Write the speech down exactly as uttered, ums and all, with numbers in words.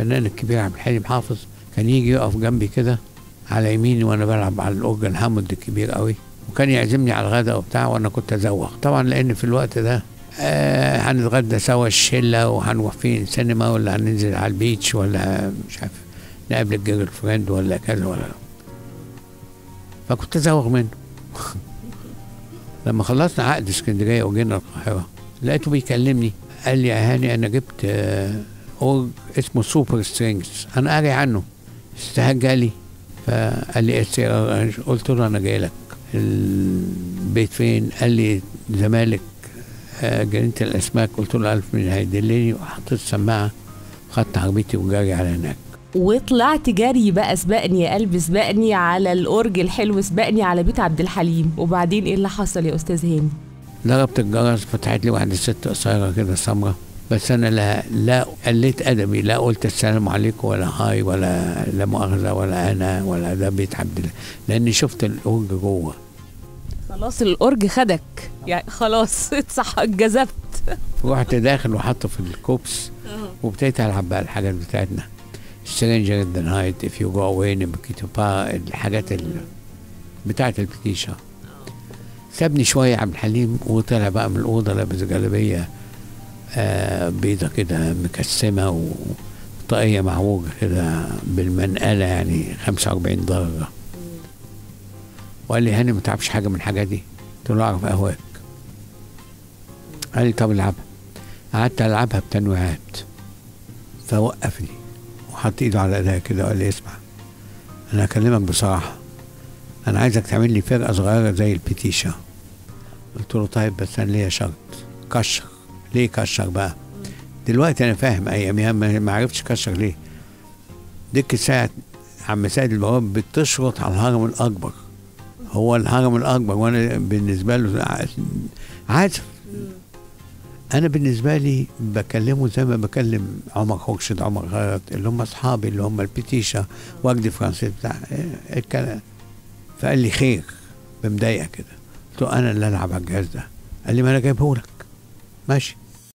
الفنان الكبير عبد الحليم حافظ كان يجي يقف جنبي كده على يميني وانا بلعب على الاورجن هاموند الكبير قوي، وكان يعزمني على الغداء وبتاع، وانا كنت ازوغ طبعا لان في الوقت ده آه هنتغدى سوا الشله وهنروح فين سينما ولا هننزل على البيتش ولا مش عارف نقابل الجيرل فريند ولا كذا ولا لا. فكنت ازوغ منه. لما خلصنا عقد اسكندريه وجينا القاهره لقيته بيكلمني قال لي يا هاني انا جبت آه أورج اسمه سوبر سترينجس، انا قاري عنه استهجالي. فقال لي ايه؟ قلت له انا جاي لك البيت فين؟ قال لي زمالك جنينة الأسماك. قلت له ألف مين هيدلني، وحطيت السماعة وخدت عربيتي وجاري على هناك. وطلعت جري بقى، سبقني يا قلبي سبقني على الأورج الحلو، سبقني على بيت عبد الحليم. وبعدين إيه اللي حصل يا أستاذ هاني؟ ضربت الجرس، فتحت لي واحدة ست قصيرة كده سمرة، بس أنا لا لا قلت أدبي، لا قلت السلام عليكم ولا هاي ولا لا مؤاخذة ولا أنا ولا ده بيت عبد الله، لأني شفت الأورج جوه. خلاص الأورج خدك يعني، خلاص اتصحى اتجذبت. رحت داخل وحطه في الكوبس وابتديت العب بقى الحاجات بتاعتنا، سترينجر ان ذا نايت، اف يو جو وين، بكيتوبا، الحاجات بتاعت البتيشه. سابني شويه عبد الحليم وطلع بقى من الاوضه لابس جلابيه آه بيضه كده مكسمه وطاقيه معوجه كده بالمنقله يعني خمسة وأربعين درجه. وقال لي هاني ما تعرفش حاجه من الحاجات دي؟ قلت له اعرف اهواك. قال لي طب العبها. قعدت العبها بتنويعات، فوقفني وحط ايده على ايديا كده وقال لي اسمع، انا هكلمك بصراحه، انا عايزك تعمل لي فرقه صغيره زي البتيشه. قلت له طيب بس انا ليا شرط. كشر. ليه كشر بقى؟ دلوقتي انا فاهم، اياميها ما عرفتش كشر ليه. ديك الساعه عم سيد البواب بتشرط على الهرم الاكبر، هو الهرم الاكبر وانا بالنسبه له عازف، انا بالنسبه لي بكلمه زي ما بكلم عمر خورشيد، عمر خيرت، اللي هم اصحابي اللي هم البتيشه وجدي فرانسيس بتاع الكلام. فقال لي خير بمضايقه كده. قلت له انا اللي العب على الجهاز ده. قال لي ما انا جايبهولك. ماشي.